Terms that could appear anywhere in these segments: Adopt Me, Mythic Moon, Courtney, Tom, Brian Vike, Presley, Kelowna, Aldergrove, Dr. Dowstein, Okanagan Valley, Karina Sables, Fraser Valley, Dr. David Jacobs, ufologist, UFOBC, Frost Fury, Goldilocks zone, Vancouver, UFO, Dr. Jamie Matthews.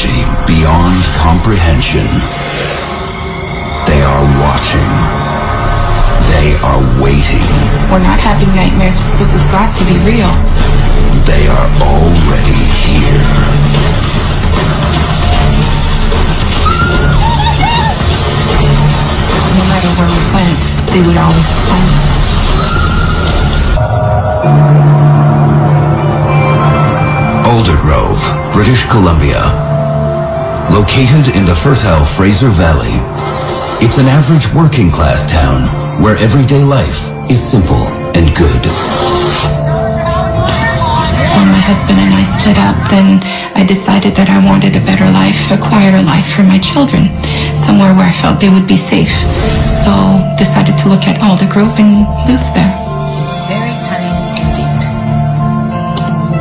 technology beyond comprehension. They are watching. They are waiting. We're not having nightmares. This has got to be real. They are already here. No matter where we went, they would always find us. Aldergrove, British Columbia. Located in the fertile Fraser Valley, it's an average working-class town where everyday life is simple and good. When my husband and I split up, then I decided that I wanted a better life, a quieter life for my children, somewhere where I felt they would be safe. So decided to look at Aldergrove and move there. It's very funny indeed.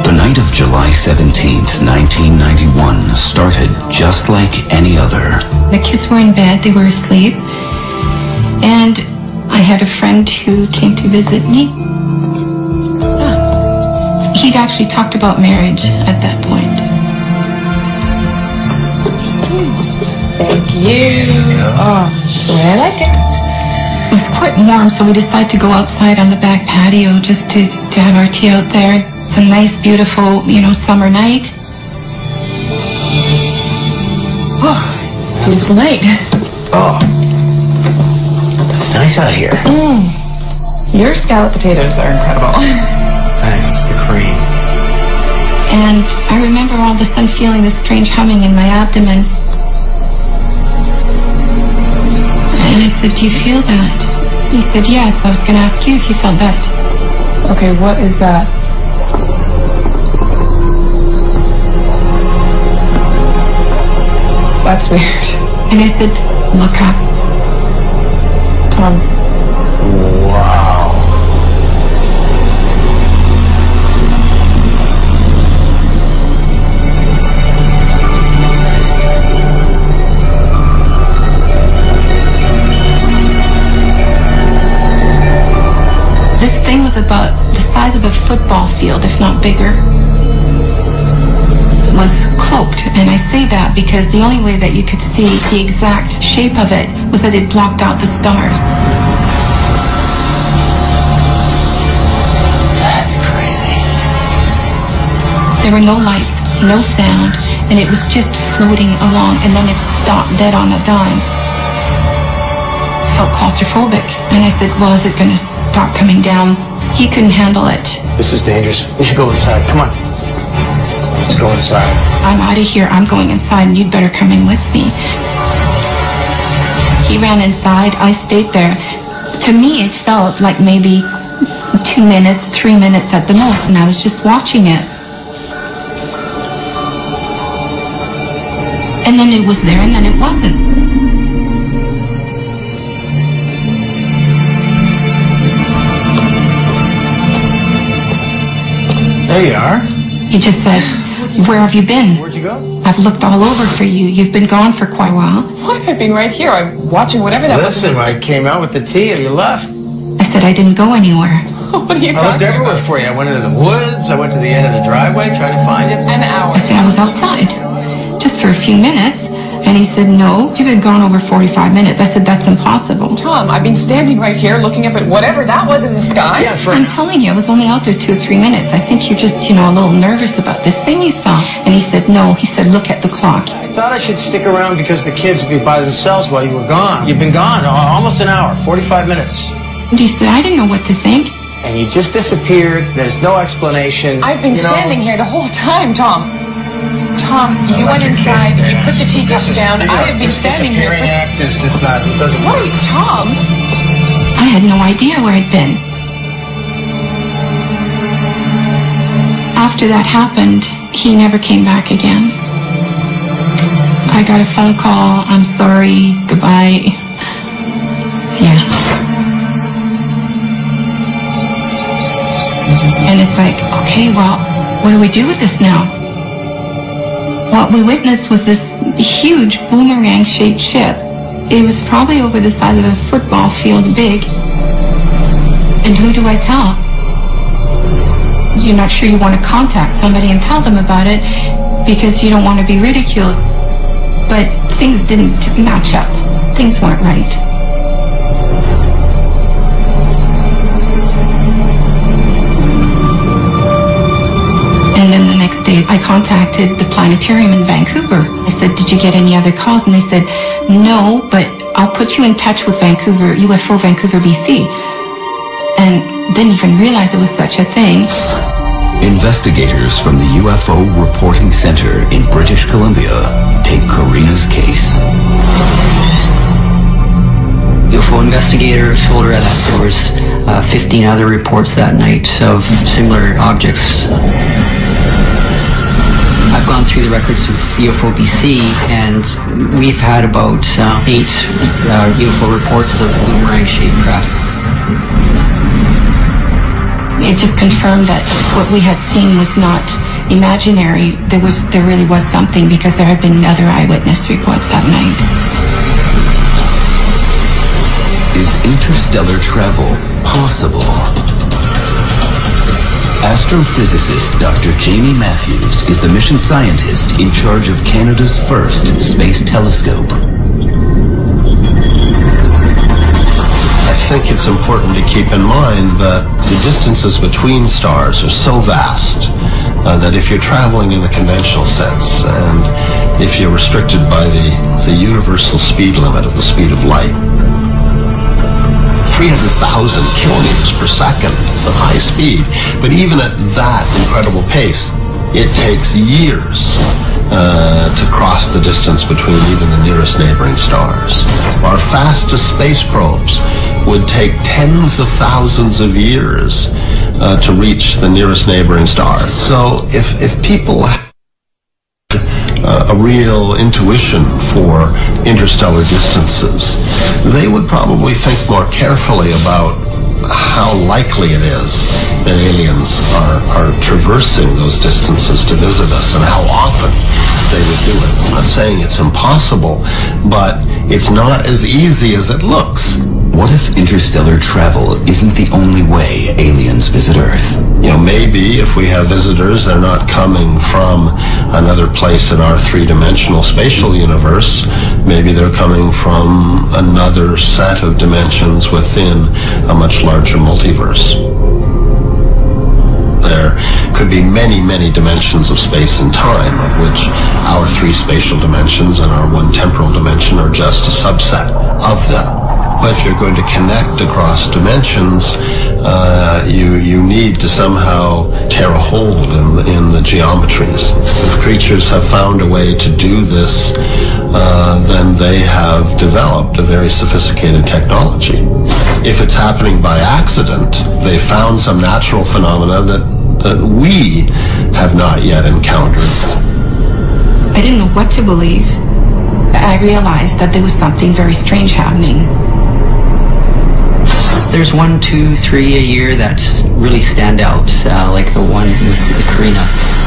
The night of July 17th, 1991 started just like any other. The kids were in bed, they were asleep, and I had a friend who came to visit me. He'd actually talked about marriage at that point. Thank you. Oh, that's the way I like it. It was quite warm, so we decided to go outside on the back patio just to have our tea out there. It's a nice, beautiful, you know, summer night. Oh, it's a beautiful night. Oh, it's nice out here. Your scalloped potatoes are incredible. Nice, it's the cream. And I remember all of a sudden feeling this strange humming in my abdomen. And I said, "Do you feel that?" He said, "Yes, I was going to ask you if you felt that." Okay, what is that? That's weird. And I said, "Look up, Tom." Wow. This thing was about the size of a football field, if not bigger. It was cloaked, and I say that because the only way that you could see the exact shape of it was that it blocked out the stars. That's crazy. There were no lights, no sound, and it was just floating along, and then it stopped dead on a dime. I felt claustrophobic, and I said, "Well, is it going to stop coming down?" He couldn't handle it. This is dangerous. We should go inside. Come on. Let's go inside. I'm out of here. I'm going inside, and you'd better come in with me. He ran inside. I stayed there. To me, it felt like maybe 2 minutes, 3 minutes at the most, and I was just watching it. And then it was there, and then it wasn't. There you are. He just said, "Where have you been? Where'd you go? I've looked all over for you. You've been gone for quite a while." "What? I've been right here. I'm watching whatever that was." "Listen, I came out with the tea and you left." I said, "I didn't go anywhere." "What are you talking about? I looked everywhere for you. I went into the woods. I went to the end of the driveway trying to find you." "An hour." I said, "I was outside just for a few minutes." And he said, "No, you've been gone over 45 minutes. I said, "That's impossible. Tom, I've been standing right here looking up at whatever that was in the sky." "Yeah, I'm telling you, I was only out there 2 or 3 minutes. I think you're just, you know, a little nervous about this thing you saw." And he said, "No." He said, "Look at the clock." "I thought I should stick around because the kids would be by themselves while you were gone. You've been gone almost an hour, 45 minutes. And he said, "I didn't know what to think. And you just disappeared. There's no explanation." "I've been standing here the whole time, Tom." "Tom, you went inside, you put the teacup down, I have been standing here." "This disappearing act is just not, it doesn't work." "Wait, Tom." I had no idea where I'd been. After that happened, he never came back again. I got a phone call, "I'm sorry, goodbye." Yeah. And it's like, okay, well, what do we do with this now? What we witnessed was this huge boomerang-shaped ship. It was probably over the size of a football field big. And who do I tell? You're not sure you want to contact somebody and tell them about it because you don't want to be ridiculed. But things didn't match up. Things weren't right. And then the next day, I contacted the planetarium in Vancouver. I said, did you get any other calls? And they said, no, but I'll put you in touch with Vancouver, UFO Vancouver, BC. And didn't even realize there was such a thing. Investigators from the UFO Reporting Center in British Columbia take Karina's case. UFO investigators told her that there was 15 other reports that night of similar objects. I've gone through the records of UFOBC, and we've had about 8 UFO reports of boomerang-shaped craft. It just confirmed that what we had seen was not imaginary. There really was something, because there had been other eyewitness reports that night. Is interstellar travel possible? Astrophysicist Dr. Jamie Matthews is the mission scientist in charge of Canada's first space telescope. I think it's important to keep in mind that the distances between stars are so vast that if you're traveling in the conventional sense, and if you're restricted by the universal speed limit of the speed of light, 300,000 kilometers per second, it's a high speed, but even at that incredible pace, it takes years to cross the distance between even the nearest neighboring stars. Our fastest space probes would take tens of thousands of years to reach the nearest neighboring star. So if people had a real intuition for interstellar distances, they would probably think more carefully about how likely it is that aliens are traversing those distances to visit us, and how often they would do it. I'm not saying it's impossible, but it's not as easy as it looks. What if interstellar travel isn't the only way aliens visit Earth? You know, maybe if we have visitors, they're not coming from another place in our three-dimensional spatial universe. Maybe they're coming from another set of dimensions within a much larger multiverse. There could be many, many dimensions of space and time, of which our 3 spatial dimensions and our 1 temporal dimension are just a subset of them. But if you're going to connect across dimensions, you need to somehow tear a hole in the geometries. If creatures have found a way to do this, then they have developed a very sophisticated technology. If it's happening by accident, they found some natural phenomena that we have not yet encountered. I didn't know what to believe. I realized that there was something very strange happening. There's 1, 2, 3 a year that really stand out, like the one with the Karina,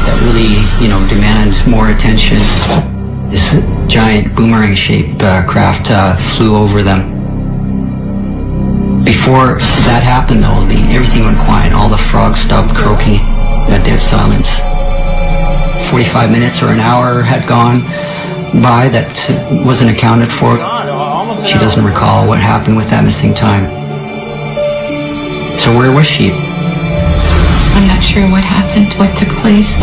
that really, you know, demand more attention. This giant boomerang-shaped craft flew over them. Before that happened, though, everything went quiet. All the frogs stopped croaking, a dead silence. 45 minutes or an hour had gone by that wasn't accounted for. She doesn't recall what happened with that missing time. So where was she? I'm not sure what happened, what took place.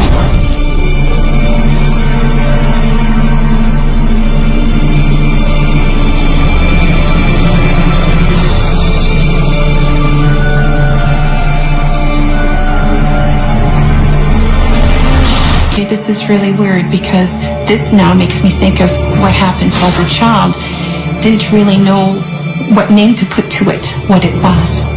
Okay, this is really weird, because this now makes me think of what happened as a child. Didn't really know what name to put to it, what it was.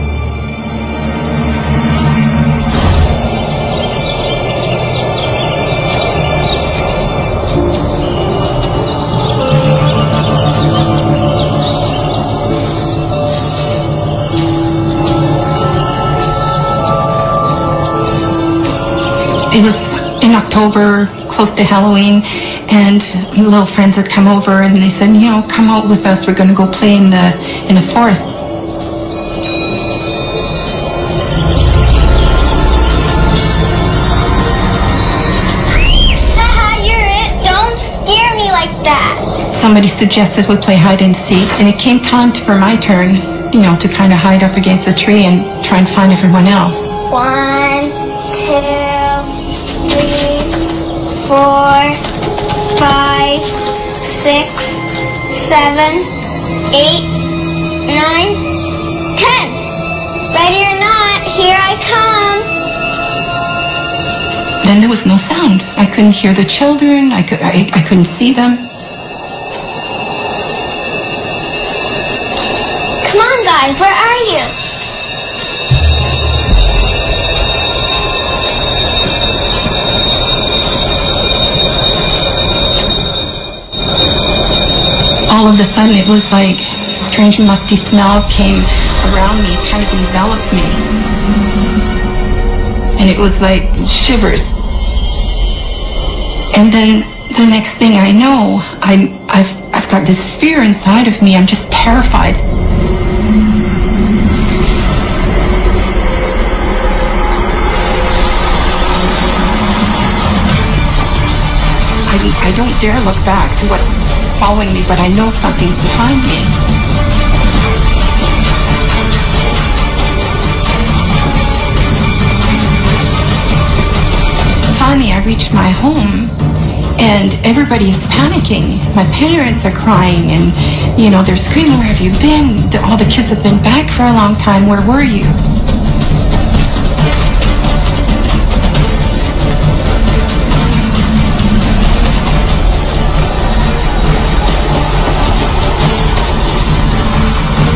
It was in October, close to Halloween, and my little friends had come over, and they said, you know, come out with us, we're going to go play in the forest. Haha, you're somebody suggested we play hide and seek, and it came time for my turn, you know, to kind of hide up against the tree and try and find everyone else. 1, 2, 3, 4, 5, 6, 7, 8, 9, 10. Ready or not, here I come. Then there was no sound. I couldn't hear the children. I couldn't see them. Come on, guys, where are you? All of a sudden, it was like a strange musty smell came around me, kind of enveloped me, and it was like shivers. And then the next thing I know, I've got this fear inside of me. I'm just terrified. I don't dare look back to what's following me, but I know something's behind me. Finally, I reached my home, and everybody's panicking. My parents are crying, and, you know, they're screaming, "Where have you been? All the kids have been back for a long time. Where were you?"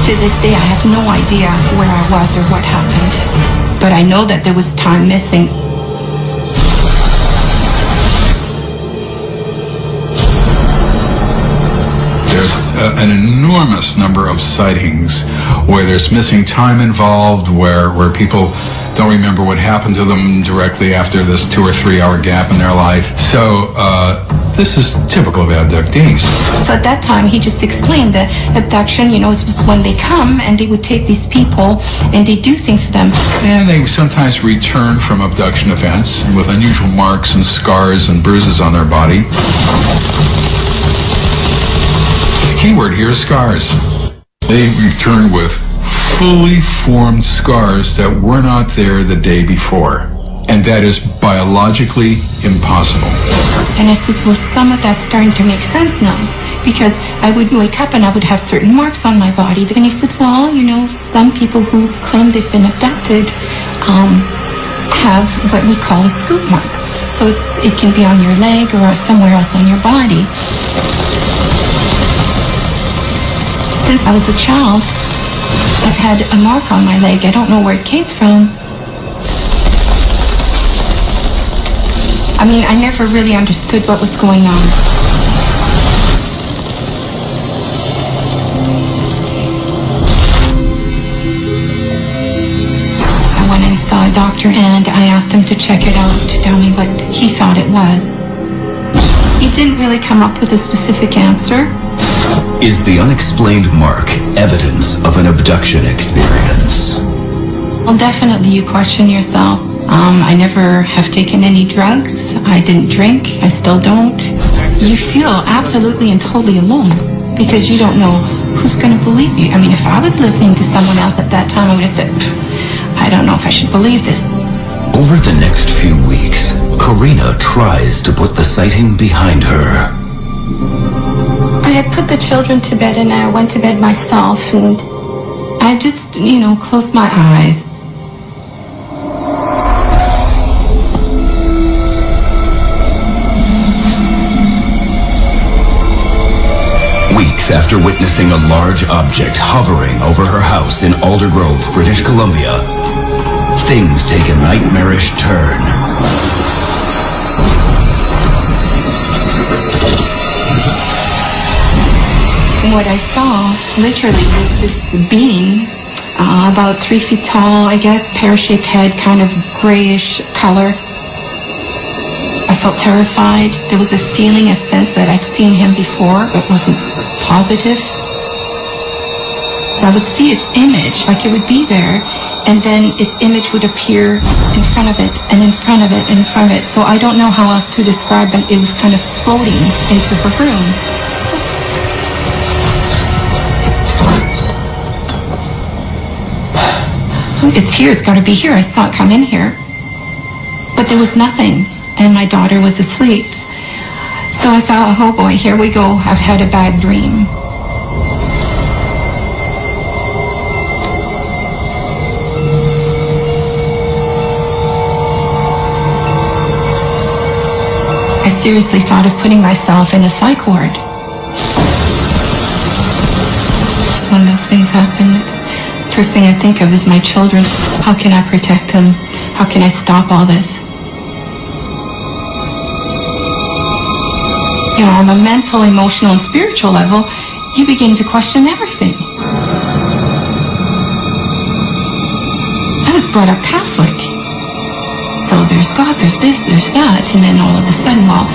To this day, I have no idea where I was or what happened, but I know that there was time missing. An enormous number of sightings where there's missing time involved, where people don't remember what happened to them directly after this 2 or 3 hour gap in their life. So this is typical of abductees. So at that time, he just explained that abduction, you know, is when they come and they would take these people and they do things to them. And they sometimes return from abduction events with unusual marks and scars and bruises on their body. Keyword here is scars. They return with fully formed scars that were not there the day before, and that is biologically impossible. And I think with some of that starting to make sense now, because I would wake up and I would have certain marks on my body. And he said, well, you know, some people who claim they've been abducted have what we call a scoop mark. So it can be on your leg or somewhere else on your body. Since I was a child, I've had a mark on my leg. I don't know where it came from. I mean, I never really understood what was going on. I went and saw a doctor, and I asked him to check it out, to tell me what he thought it was. He didn't really come up with a specific answer. Is the unexplained mark evidence of an abduction experience? Well, definitely you question yourself. I never have taken any drugs. I didn't drink. I still don't. You feel absolutely and totally alone because you don't know who's going to believe you. I mean, if I was listening to someone else at that time, I would have said, I don't know if I should believe this. Over the next few weeks, Karina tries to put the sighting behind her. I had put the children to bed and I went to bed myself, and I just, you know, closed my eyes. Weeks after witnessing a large object hovering over her house in Aldergrove, British Columbia, things take a nightmarish turn. What I saw literally was this being about 3 feet tall, I guess, pear-shaped head, kind of grayish color. I felt terrified. There was a feeling, a sense that I've seen him before, but wasn't positive. So I would see its image, like it would be there, and then its image would appear in front of it, and in front of it, and in front of it. So I don't know how else to describe it. It was kind of floating into her room. found. It's here. It's got to be here. I saw it come in here. But there was nothing, and my daughter was asleep. So I thought, oh boy, here we go. I've had a bad dream. I seriously thought of putting myself in a psych ward. When those things happen, the first thing I think of is my children. How can I protect them? How can I stop all this? You know, on a mental, emotional, and spiritual level, you begin to question everything. I was brought up Catholic. So there's God, there's this, there's that, and then all of a sudden, well,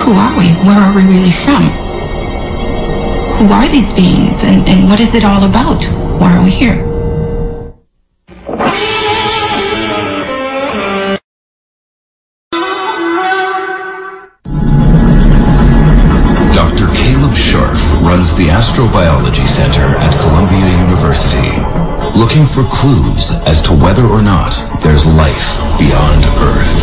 who are we? Where are we really from? Who are these beings, and what is it all about? Why are we here? The Astrobiology Center at Columbia University, looking for clues as to whether or not there's life beyond Earth.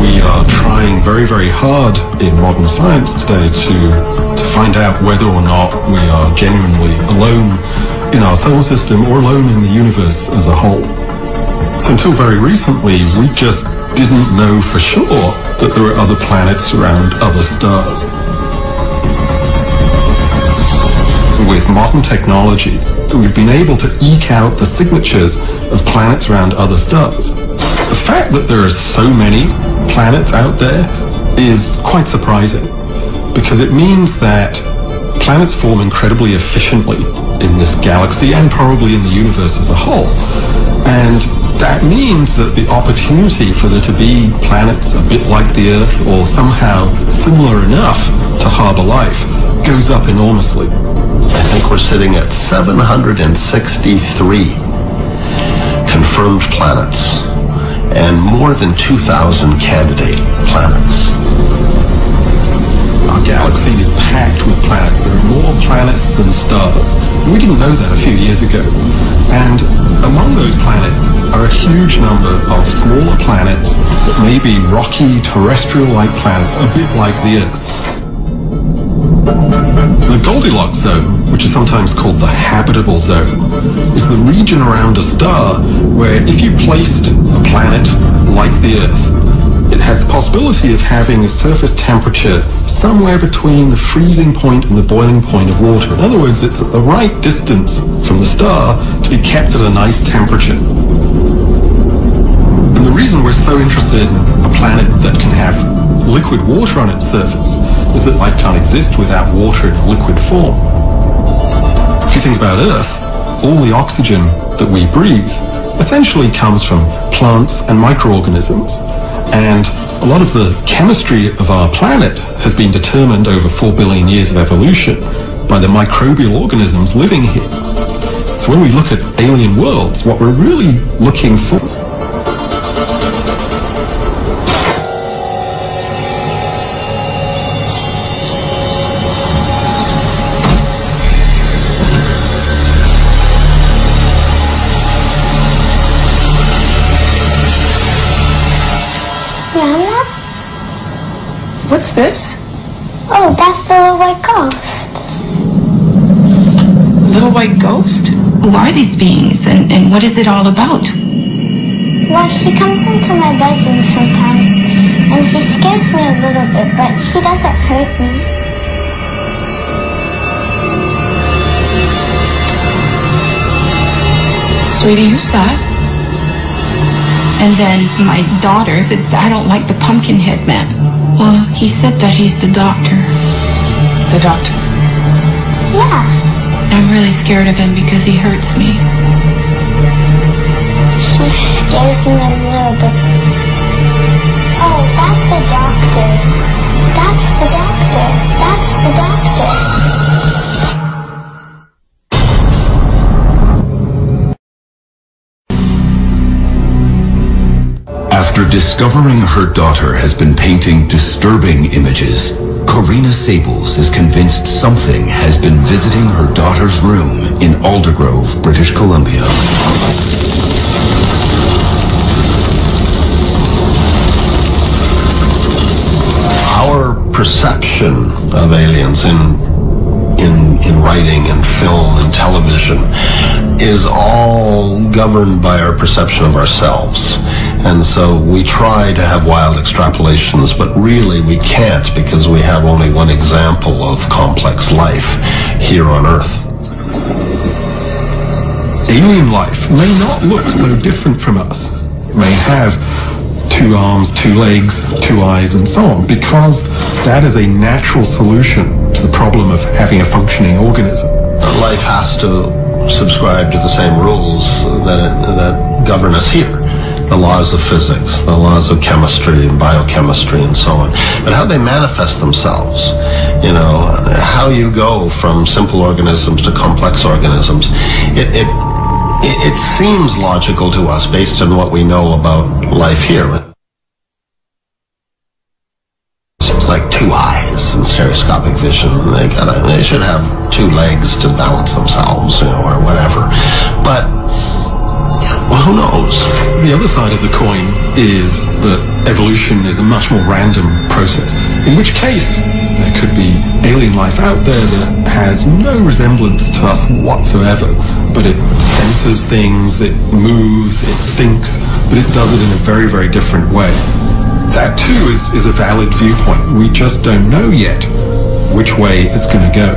We are trying very, very hard in modern science today to find out whether or not we are genuinely alone in our solar system or alone in the universe as a whole. So until very recently, we just didn't know for sure that there were other planets around other stars. With modern technology, we've been able to eke out the signatures of planets around other stars. The fact that there are so many planets out there is quite surprising, because it means that planets form incredibly efficiently in this galaxy and probably in the universe as a whole. And that means that the opportunity for there to be planets a bit like the Earth or somehow similar enough to harbor life goes up enormously. I think we're sitting at 763 confirmed planets and more than 2,000 candidate planets. Our galaxy is packed with planets. There are more planets than stars. We didn't know that a few years ago. And among those planets are a huge number of smaller planets, maybe rocky, terrestrial-like planets, a bit like the Earth. The Goldilocks zone, which is sometimes called the habitable zone, is the region around a star where if you placed a planet like the Earth, it has the possibility of having a surface temperature somewhere between the freezing point and the boiling point of water. In other words, it's at the right distance from the star to be kept at a nice temperature. And the reason we're so interested in a planet that can have liquid water on its surface is that life can't exist without water in a liquid form. If you think about Earth, all the oxygen that we breathe essentially comes from plants and microorganisms. And a lot of the chemistry of our planet has been determined over 4 billion years of evolution by the microbial organisms living here. So when we look at alien worlds, what we're really looking for is what's this? Oh, that's the little white ghost. Little white ghost? Who are these beings, and what is it all about? Well, she comes into my bedroom sometimes, and she scares me a little bit, but she doesn't hurt me. Sweetie, who's that? And then my daughter says, I don't like the pumpkin head man. Well, he said that he's the doctor. The doctor? Yeah. I'm really scared of him because he hurts me. She scares me a little bit. Oh, that's the doctor. That's the doctor. That's the doctor. After discovering her daughter has been painting disturbing images, Karina Sables is convinced something has been visiting her daughter's room in Aldergrove, British Columbia. Our perception of aliens in writing and film and television is all governed by our perception of ourselves. And so we try to have wild extrapolations, but really we can't, because we have only one example of complex life here on Earth. Alien life may not look so different from us. It may have two arms, two legs, two eyes, and so on, because that is a natural solution to the problem of having a functioning organism. Life has to subscribe to the same rules that govern us here. The laws of physics, the laws of chemistry and biochemistry and so on. But how they manifest themselves, you know, how you go from simple organisms to complex organisms, it seems logical to us based on what we know about life here. It's like two eyes in stereoscopic vision. They should have two legs to balance themselves, you know, or whatever. But well, who knows? The other side of the coin is that evolution is a much more random process, in which case there could be alien life out there that has no resemblance to us whatsoever, but it senses things, it moves, it thinks, but it does it in a very, very different way. That too is a valid viewpoint. We just don't know yet which way it's going to go.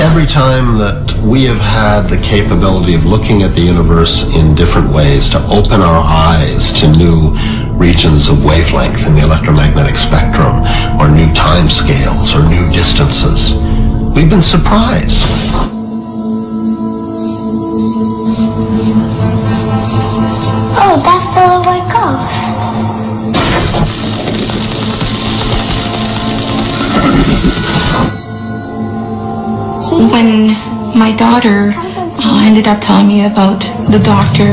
Every time that we have had the capability of looking at the universe in different ways, to open our eyes to new regions of wavelength in the electromagnetic spectrum, or new time scales, or new distances, we've been surprised. Oh, that's the little white ghost. When my daughter ended up telling me about the doctor,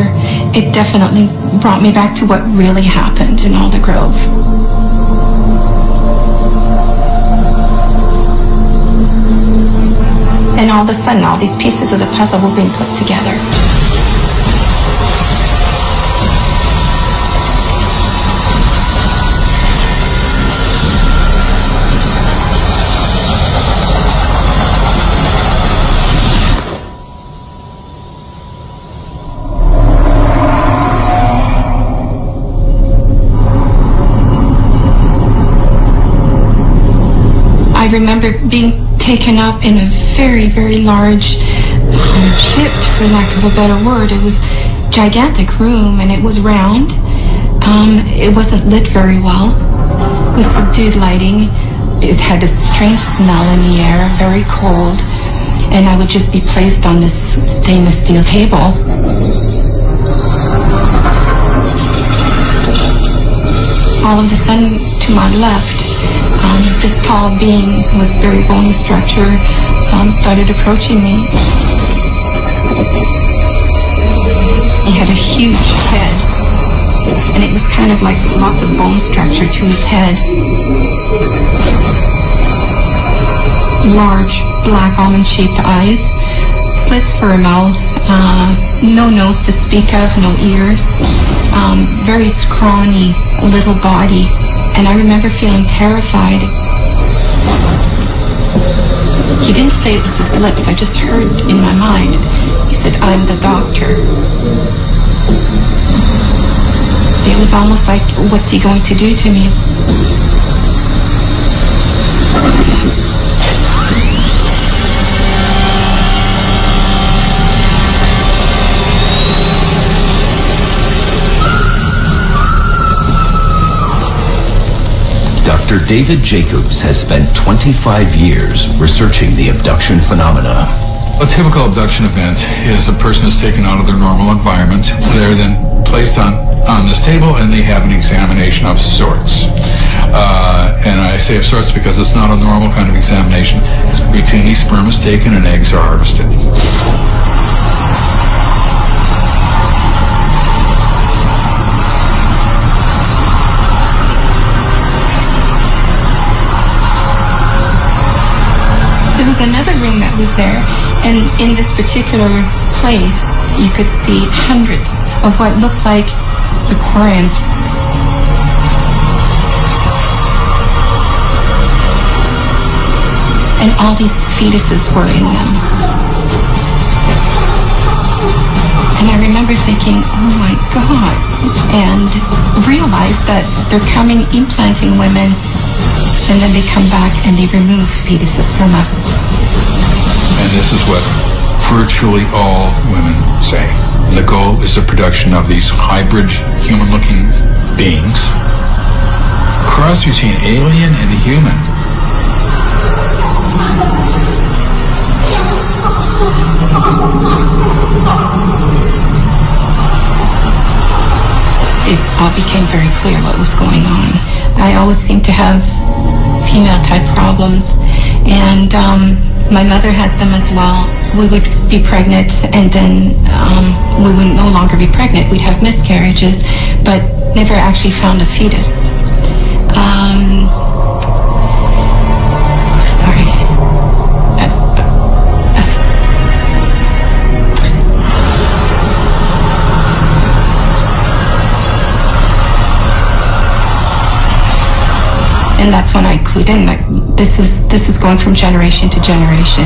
it definitely brought me back to what really happened in Aldergrove. And all of a sudden, all these pieces of the puzzle were being put together. I remember being taken up in a very, very large ship, for lack of a better word. It was a gigantic room, and it was round. It wasn't lit very well. It was subdued lighting. It had a strange smell in the air, very cold. And I would just be placed on this stainless steel table. All of a sudden, to my left, this tall being with very bony structure started approaching me. He had a huge head, and it was kind of like lots of bone structure to his head. Large black almond-shaped eyes, slits for a mouth, no nose to speak of, no ears, very scrawny little body. And I remember feeling terrified. He didn't say it with his lips, I just heard in my mind. He said, "I'm the doctor." It was almost like, what's he going to do to me? Dr. David Jacobs has spent 25 years researching the abduction phenomena. A typical abduction event is a person is taken out of their normal environment. They're then placed on this table, and they have an examination of sorts. And I say of sorts because it's not a normal kind of examination. It's routinely sperm is taken and eggs are harvested. was there. And in this particular place, you could see hundreds of what looked like the Korans. And all these fetuses were in them. And I remember thinking, oh my God, and realized that they're coming, implanting women, and then they come back and they remove fetuses from us. And this is what virtually all women say. The goal is the production of these hybrid human-looking beings. Cross between alien and human. It all became very clear what was going on. I always seemed to have female-type problems, and my mother had them as well. We would be pregnant, and then we would no longer be pregnant. We'd have miscarriages, but never actually found a fetus. And that's when I clued in that this is going from generation to generation.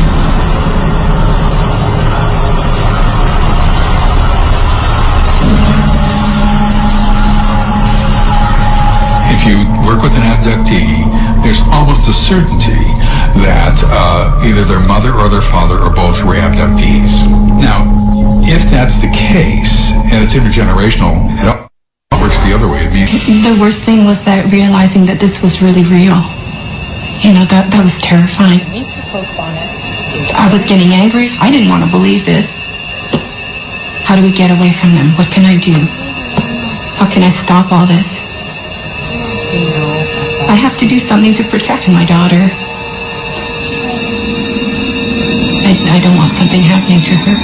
If you work with an abductee, there's almost a certainty that either their mother or their father or both were abductees. Now, if that's the case, and it's intergenerational, it the other way. The worst thing was that realizing that this was really real. You know, that was terrifying. I was getting angry. I didn't want to believe this. How do we get away from them? What can I do? How can I stop all this? I have to do something to protect my daughter. I don't want something happening to her.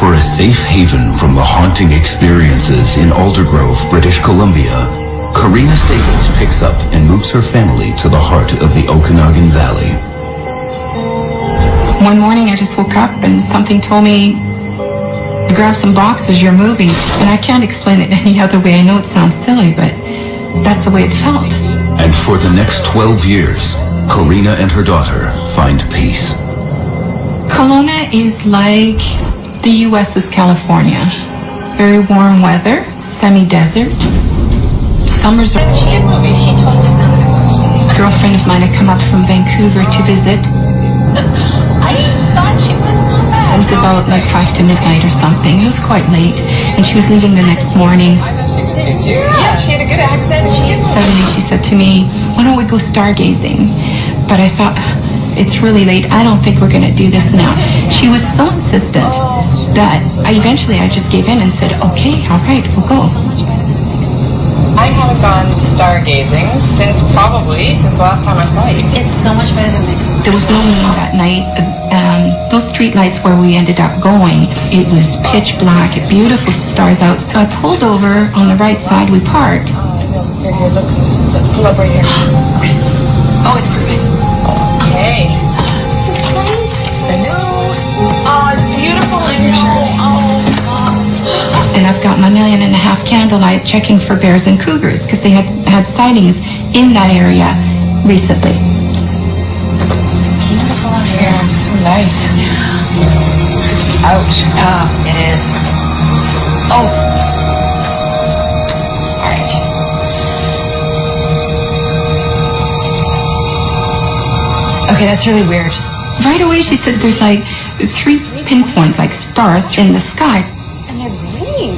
For a safe haven from the haunting experiences in Aldergrove, British Columbia, Karina Sables picks up and moves her family to the heart of the Okanagan Valley. One morning I just woke up and something told me, grab some boxes, you're moving. And I can't explain it any other way. I know it sounds silly, but that's the way it felt. And for the next 12 years, Karina and her daughter find peace. Kelowna is like the U.S. is California. Very warm weather, semi-desert. Summers are... A girlfriend of mine had come up from Vancouver to visit. I thought she was not bad. It was about like 5 to midnight or something. It was quite late, and she was leaving the next morning. Did you? Yeah, she had a good accent. Suddenly she said to me, why don't we go stargazing? But I thought, it's really late. I don't think we're going to do this now. She was so insistent that I eventually just gave in and said, okay, all right, we'll go. I haven't gone stargazing since the last time I saw you. It's so much better than Michael. There was no moon that night. Those street lights where we ended up going, it was pitch black, beautiful stars out. So I pulled over on the right side. We parked. Here, look. Let's pull up right here. Okay. Oh, it's perfect. Hey. This is great. I know. Oh, it's beautiful in here. Oh, God. And I've got my 1.5 million candlelight checking for bears and cougars because they had sightings in that area recently. It's beautiful out here. So nice. Ouch. Oh, it is. Oh. All right. Okay, that's really weird. Right away she said there's like 3 pinpoints, like stars in the sky. And they're green.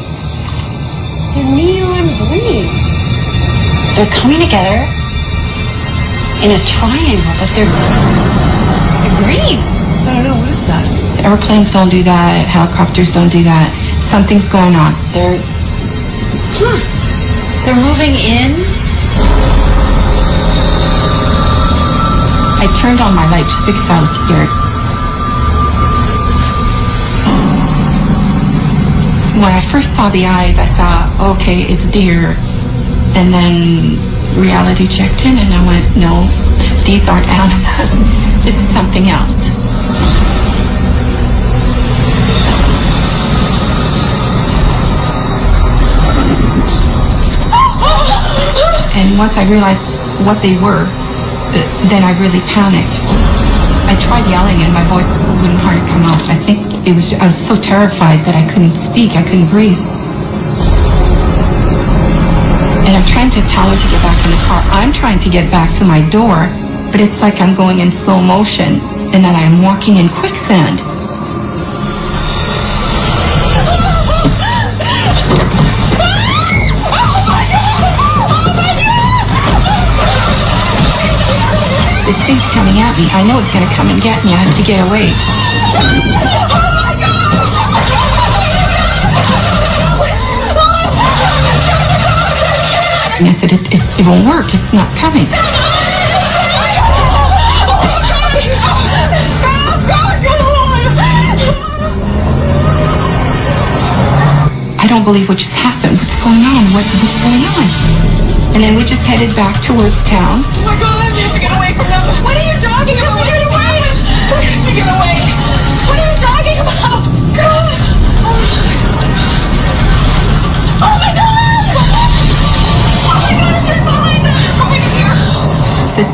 They're neon and green. They're coming together in a triangle, but they're green. I don't know, what is that? Airplanes don't do that, helicopters don't do that. Something's going on. They're moving in. I I turned on my light just because I was scared. When I first saw the eyes, I thought, okay, it's deer. And then reality checked in and I went, no, these aren't animals. This is something else. And once I realized what they were, then I really panicked. I tried yelling and my voice wouldn't hardly come out. I think it was, I was so terrified that I couldn't speak, I couldn't breathe. And I'm trying to tell her to get back in the car. I'm trying to get back to my door, but it's like I'm going in slow motion and that I'm walking in quicksand. This thing's coming at me. I know it's going to come and get me. I have to get away. And I said, it won't work. It's not coming. I don't believe what just happened. What's going on? What's going on? And then we just headed back towards town. Oh my God. What are you talking about? Get away! To get away! What are you talking about? God! Oh my God! Oh my God! It's behind us! Over here! I said,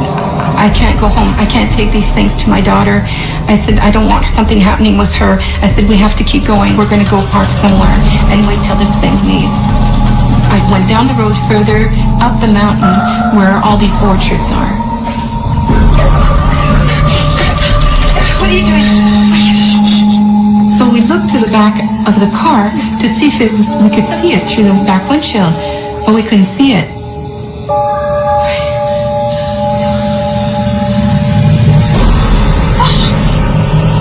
I can't go home. I can't take these things to my daughter. I said, I don't want something happening with her. I said, we have to keep going. We're going to go park somewhere and wait till this thing leaves. I went down the road further, up the mountain where all these orchards are. What are you doing? So we looked to the back of the car to see if it was, we could see it through the back windshield, but we couldn't see it.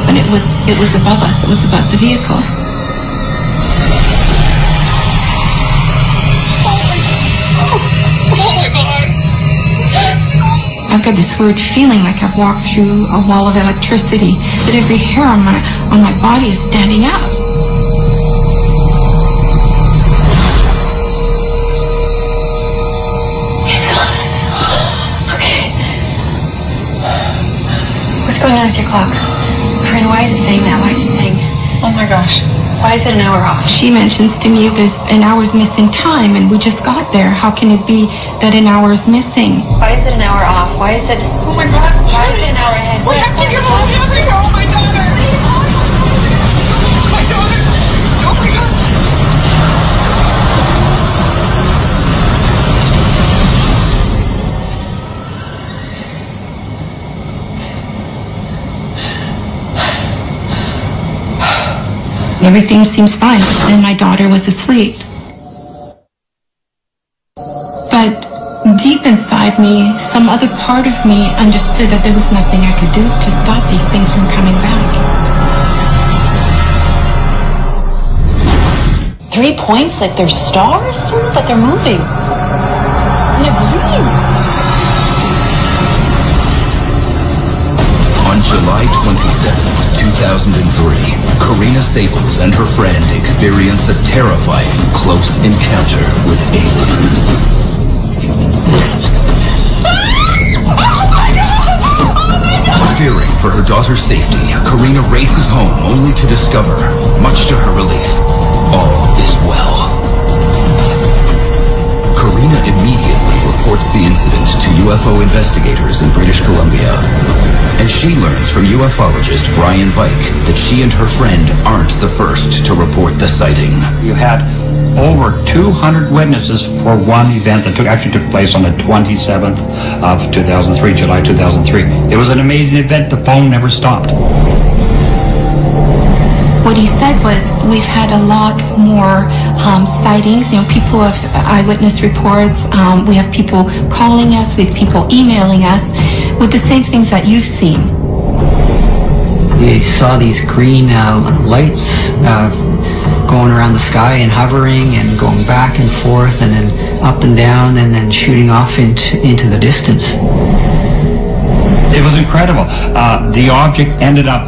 And it was above us. It was above the vehicle. I've got this weird feeling like I've walked through a wall of electricity, that every hair on my body is standing up. It's gone. Okay. What's going on with your clock? Corinne, why is it saying that? Why is it saying... Oh my gosh. Why is it an hour off? She mentions to me there's an hour's missing time and we just got there. How can it be that an hour is missing? Why is it an hour off? Why is it... Oh my God. Why is it an hour ahead? We have to give up. We have to go. My daughter. My daughter. Oh my God. Everything seems fine, and my daughter was asleep. But deep inside me, some other part of me understood that there was nothing I could do to stop these things from coming back. 3 points, like they're stars? I don't know, but they're moving. And they're green. On July 27th, 2003, Karina Sables and her friend experienced a terrifying close encounter with aliens. Fearing for her daughter's safety, Karina races home only to discover, much to her relief, all is well. Karina immediately reports the incidents to UFO investigators in British Columbia. And she learns from ufologist Brian Vike that she and her friend aren't the first to report the sighting. You had over 200 witnesses for one event that actually took place on the 27th of 2003, July 2003. It was an amazing event. The phone never stopped. What he said was, we've had a lot more sightings, you know, people have eyewitness reports, we have people calling us, we have people emailing us with the same things that you've seen. We saw these green lights going around the sky and hovering and going back and forth and then up and down and then shooting off into the distance. It was incredible. The object ended up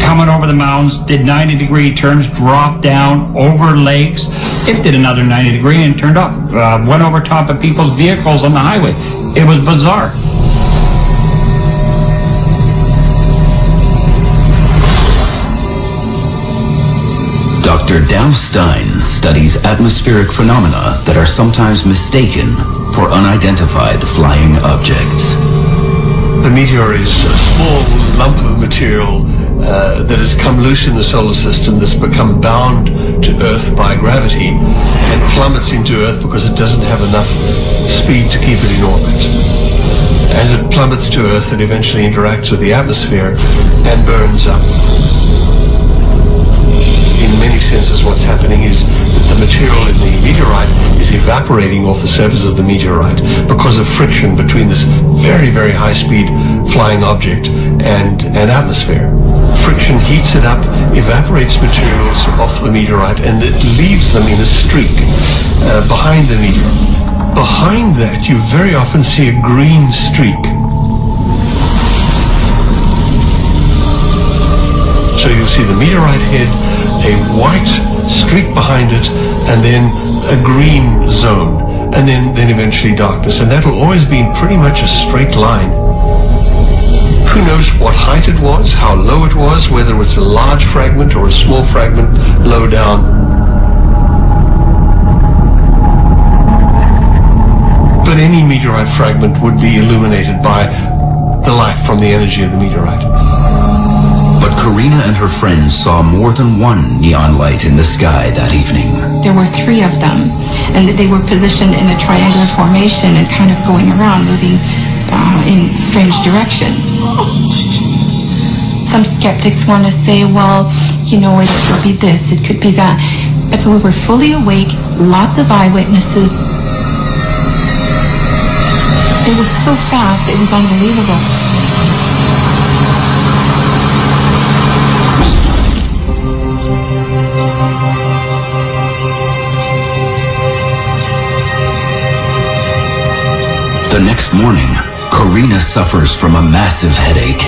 coming over the mountains, did 90-degree turns, dropped down over lakes. It did another 90-degree and turned off. Went over top of people's vehicles on the highway. It was bizarre. Dr. Dowstein studies atmospheric phenomena that are sometimes mistaken for unidentified flying objects. The meteor is a small lump of material that has come loose in the solar system, that's become bound to Earth by gravity and plummets into Earth because it doesn't have enough speed to keep it in orbit. As it plummets to Earth, it eventually interacts with the atmosphere and burns up. In many senses, what's happening is that the material in the meteorite is evaporating off the surface of the meteorite because of friction between this very, very high-speed flying object and atmosphere. Friction heats it up, evaporates materials off the meteorite, and it leaves them in a streak behind the meteor. Behind that, you very often see a green streak. So you'll see the meteorite head, a white streak behind it, and then a green zone, and then eventually darkness. And that will always be pretty much a straight line. Who knows what height it was, how low it was, whether it was a large fragment or a small fragment low down. But any meteorite fragment would be illuminated by the light from the energy of the meteorite. But Karina and her friends saw more than one neon light in the sky that evening. There were three of them, and they were positioned in a triangular formation and kind of going around, moving in strange directions. Some skeptics want to say, well, you know, it could be this, it could be that. But we were fully awake, lots of eyewitnesses. It was so fast, it was unbelievable. The next morning, Karina suffers from a massive headache.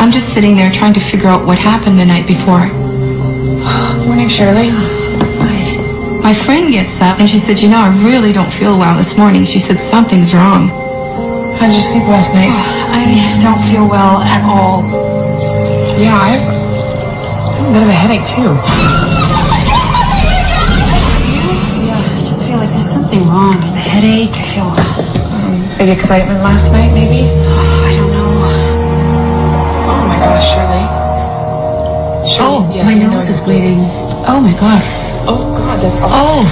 I'm just sitting there trying to figure out what happened the night before. Morning, Shirley. Hi. My friend gets up and she said, you know, I really don't feel well this morning. She said, something's wrong. How did you sleep last night? I don't feel well at all. Yeah, I have a bit of a headache too. Yeah, I just feel like there's something wrong. I have a headache, I feel... Big excitement last night, maybe? Oh, I don't know. Oh my gosh, Shirley. Shirley, oh, yeah, my nose is bleeding. Oh my God. Oh God, that's awful. Oh.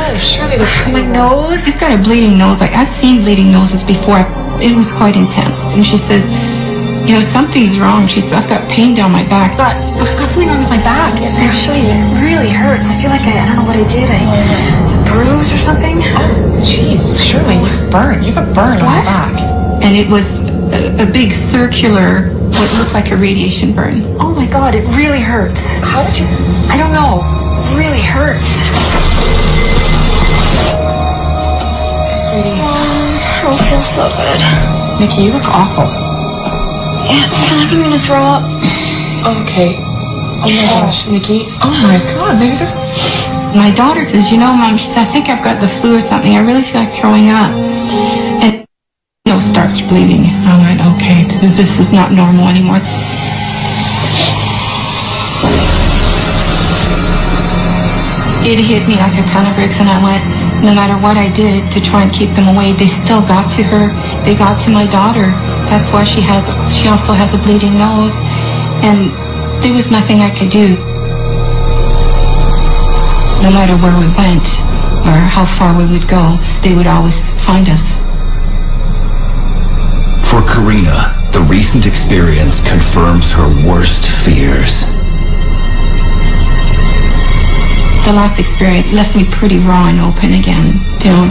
Oh, Shirley, that's to my nose. She's got a bleeding nose. Like, I've seen bleeding noses before. It was quite intense. And she says, you know, something's wrong. She says, I've got pain down my back. But I've got something wrong with my back. It's actually, it really hurts. I feel like I don't know what I did. It's a bruise or something. Oh, jeez, Shirley, you burn. You have a burn on your back. And it was a big circular, what looked like a radiation burn. Oh my God, it really hurts. How did you? I don't know. It really hurts. Sweetie. I don't feel so good. Nikki, you look awful. Yeah, I feel like I'm gonna throw up. Okay. Oh my gosh, Nikki. Oh my God, maybe this. My daughter says, you know, Mom, she says, I think I've got the flu or something. I really feel like throwing up. And my nose starts bleeding. I went, okay, this is not normal anymore. It hit me like a ton of bricks, and I went, no matter what I did to try and keep them away, they still got to her. They got to my daughter. That's why she also has a bleeding nose, and there was nothing I could do. No matter where we went or how far we would go, they would always find us. For Karina, the recent experience confirms her worst fears. The last experience left me pretty raw and open again, you know,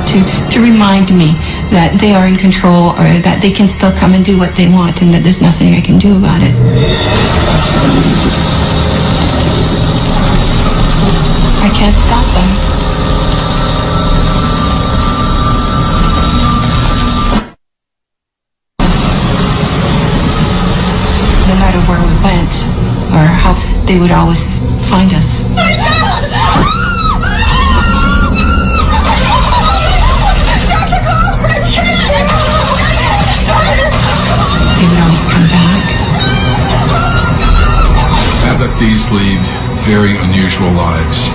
to remind me that they are in control, or that they can still come and do what they want, and that there's nothing I can do about it. I can't stop them. always find us. They would always come back. Abductees lead very unusual lives.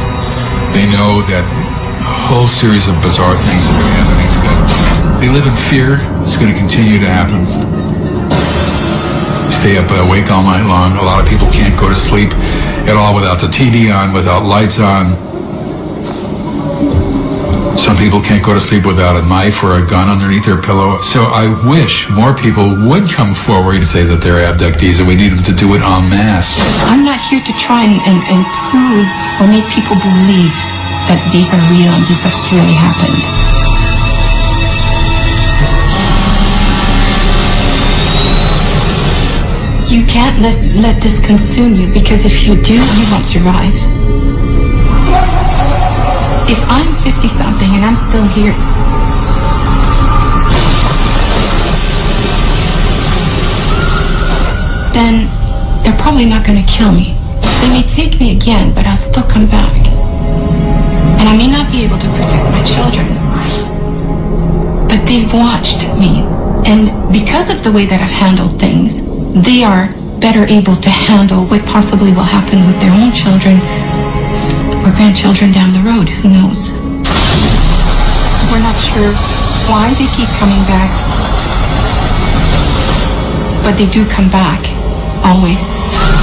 They know that a whole series of bizarre things have been happening to them. They live in fear. It's going to continue to happen. Stay up awake all night long. A lot of people can't go to sleep at all without the TV on, without lights on. Some people can't go to sleep without a knife or a gun underneath their pillow. So I wish more people would come forward and say that they're abductees, and we need them to do it en masse. I'm not here to try and prove or make people believe that these are real and these have really happened. You can't let this consume you, because if you do, you won't survive. If I'm 50-something and I'm still here, then they're probably not going to kill me. They may take me again, but I'll still come back. And I may not be able to protect my children, but they've watched me. And because of the way that I've handled things, they are better able to handle what possibly will happen with their own children or grandchildren down the road. Who knows? We're not sure why they keep coming back, but they do come back, always.